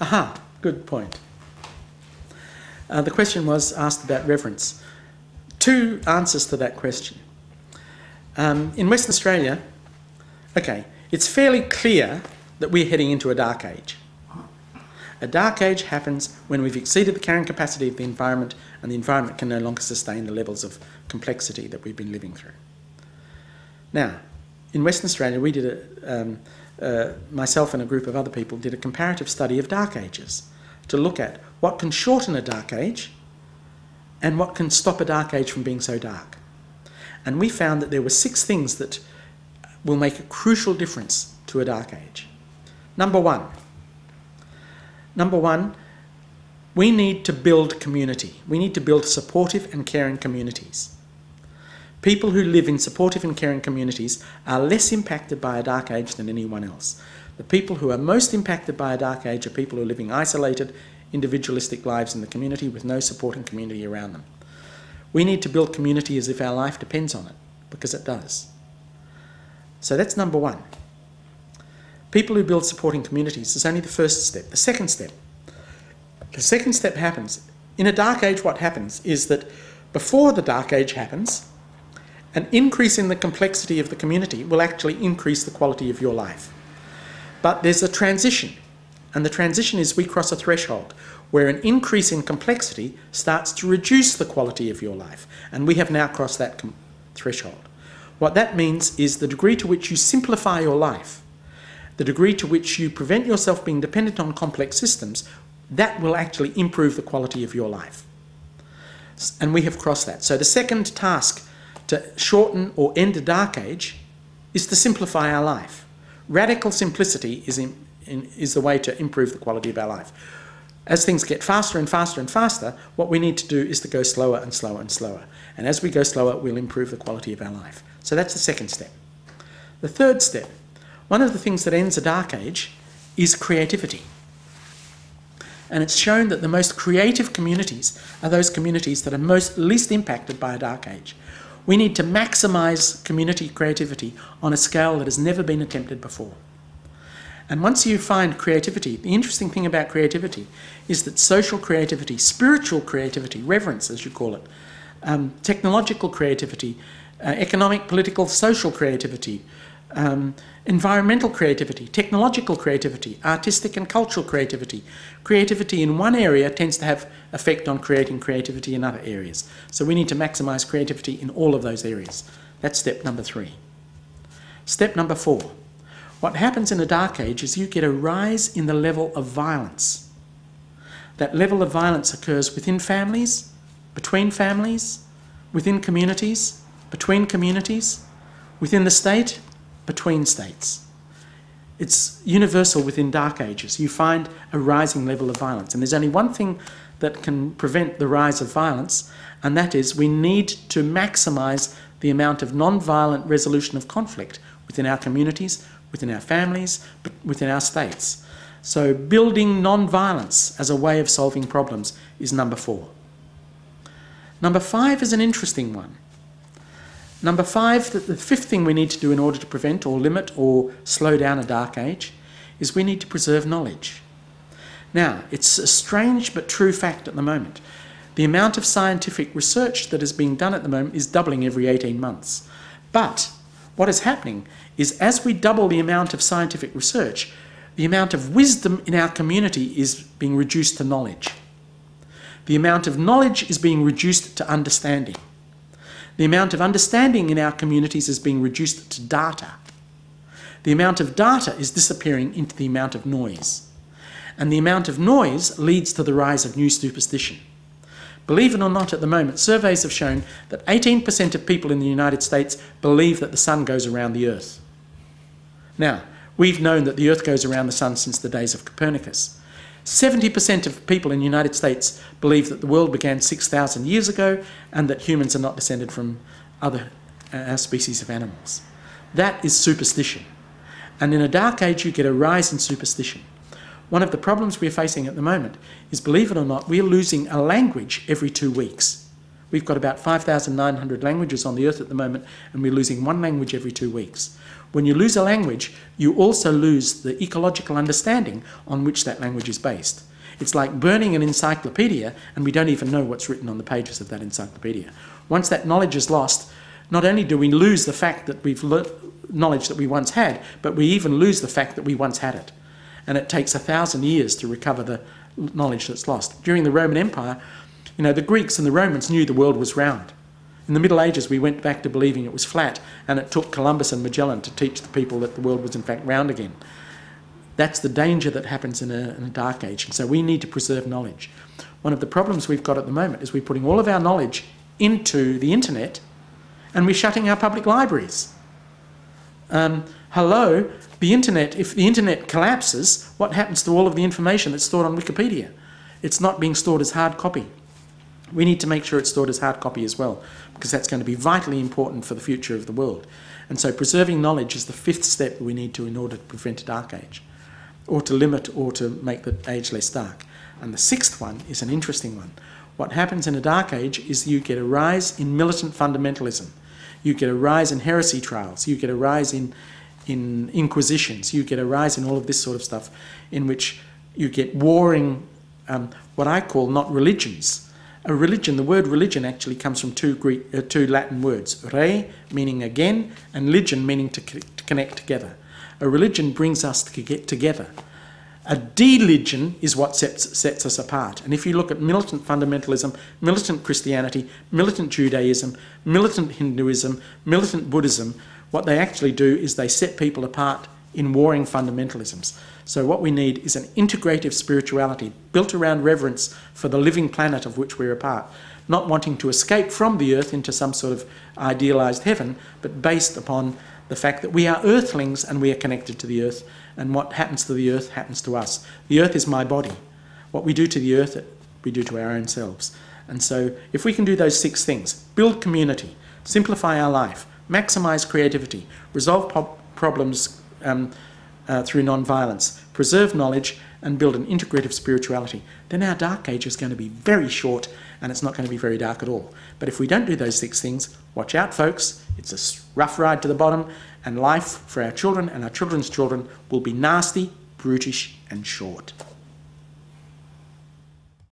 Aha, good point. The question was asked about reverence. Two answers to that question. In Western Australia, okay, it's fairly clear that we're heading into a dark age. A dark age happens when we've exceeded the carrying capacity of the environment and the environment can no longer sustain the levels of complexity that we've been living through. Now, in Western Australia, we did a, myself and a group of other people did a comparative study of dark ages to look at what can shorten a dark age and what can stop a dark age from being so dark. And we found that there were 6 things that will make a crucial difference to a dark age. Number one, we need to build community. We need to build supportive and caring communities. People who live in supportive and caring communities are less impacted by a dark age than anyone else. The people who are most impacted by a dark age are people who are living isolated, individualistic lives in the community with no supporting community around them. We need to build community as if our life depends on it, because it does. So that's number one. People who build supporting communities is only the first step. The second step happens. In a dark age, what happens is that before the dark age happens, an increase in the complexity of the community will actually increase the quality of your life. But there's a transition, and the transition is we cross a threshold where an increase in complexity starts to reduce the quality of your life, and we have now crossed that threshold. What that means is the degree to which you simplify your life, the degree to which you prevent yourself being dependent on complex systems, that will actually improve the quality of your life. And we have crossed that. So the second task to shorten or end a dark age is to simplify our life. Radical simplicity is the way to improve the quality of our life. As things get faster and faster and faster, what we need to do is to go slower and slower and slower. And as we go slower, we'll improve the quality of our life. So that's the second step. The third step. One of the things that ends a dark age is creativity. And it's shown that the most creative communities are those communities that are least impacted by a dark age. We need to maximise community creativity on a scale that has never been attempted before. And once you find creativity, the interesting thing about creativity is that social creativity, spiritual creativity, reverence as you call it, technological creativity, economic, political, social creativity, environmental creativity, technological creativity, artistic and cultural creativity. Creativity in one area tends to have effect on creating creativity in other areas. So we need to maximise creativity in all of those areas. That's step number 3. Step number 4. What happens in a dark age is you get a rise in the level of violence. That level of violence occurs within families, within communities, between communities, within the state, between states. It's universal within dark ages. You find a rising level of violence. And there's only one thing that can prevent the rise of violence, and that is we need to maximise the amount of non-violent resolution of conflict within our communities, within our families, within our states. So building non-violence as a way of solving problems is number 4. Number 5 is an interesting one. Number 5, the fifth thing we need to do in order to prevent or limit or slow down a dark age is we need to preserve knowledge. Now, it's a strange but true fact at the moment. The amount of scientific research that is being done at the moment is doubling every 18 months. But what is happening is as we double the amount of scientific research, the amount of wisdom in our community is being reduced to knowledge. The amount of knowledge is being reduced to understanding. The amount of understanding in our communities is being reduced to data. The amount of data is disappearing into the amount of noise. And the amount of noise leads to the rise of new superstition. Believe it or not, at the moment, surveys have shown that 18% of people in the United States believe that the sun goes around the earth. Now, we've known that the earth goes around the sun since the days of Copernicus. 70% of people in the United States believe that the world began 6,000 years ago and that humans are not descended from other species of animals. That is superstition. And in a dark age, you get a rise in superstition. One of the problems we're facing at the moment is, believe it or not, we're losing a language every 2 weeks. We've got about 5,900 languages on the earth at the moment, and we're losing one language every 2 weeks. When you lose a language, you also lose the ecological understanding on which that language is based. It's like burning an encyclopedia and we don't even know what's written on the pages of that encyclopedia. Once that knowledge is lost, not only do we lose the fact that we've knowledge that we once had, but we even lose the fact that we once had it. And it takes 1,000 years to recover the knowledge that's lost. During the Roman Empire, you know, the Greeks and the Romans knew the world was round. In the Middle Ages, we went back to believing it was flat, and it took Columbus and Magellan to teach the people that the world was in fact round again. That's the danger that happens in a dark age, and so we need to preserve knowledge. One of the problems we've got at the moment is we're putting all of our knowledge into the internet, and we're shutting our public libraries. Hello, the internet, if the internet collapses, what happens to all of the information that's stored on Wikipedia? It's not being stored as hard copy. We need to make sure it's stored as hard copy as well, because that's going to be vitally important for the future of the world. And so preserving knowledge is the fifth step that we need to in order to prevent a dark age, or to limit or to make the age less dark. And the sixth one is an interesting one. What happens in a dark age is you get a rise in militant fundamentalism. You get a rise in heresy trials, you get a rise in inquisitions, you get a rise in all of this sort of stuff, in which you get warring, what I call not religions. A religion, the word religion actually comes from two Latin words, re, meaning again, and legion, meaning to connect together. A religion brings us to get together. A delegion is what sets us apart. And if you look at militant fundamentalism, militant Christianity, militant Judaism, militant Hinduism, militant Buddhism, what they actually do is they set people apart in warring fundamentalisms. So what we need is an integrative spirituality built around reverence for the living planet of which we're a part, not wanting to escape from the earth into some sort of idealized heaven, but based upon the fact that we are earthlings and we are connected to the earth, and what happens to the earth happens to us. The earth is my body. What we do to the earth, we do to our own selves. And so if we can do those six things, build community, simplify our life, maximize creativity, resolve problems through non-violence, preserve knowledge, and build an integrative spirituality, then our dark age is going to be very short, and it's not going to be very dark at all. But if we don't do those six things, watch out, folks. It's a rough ride to the bottom, and life for our children and our children's children will be nasty, brutish, and short.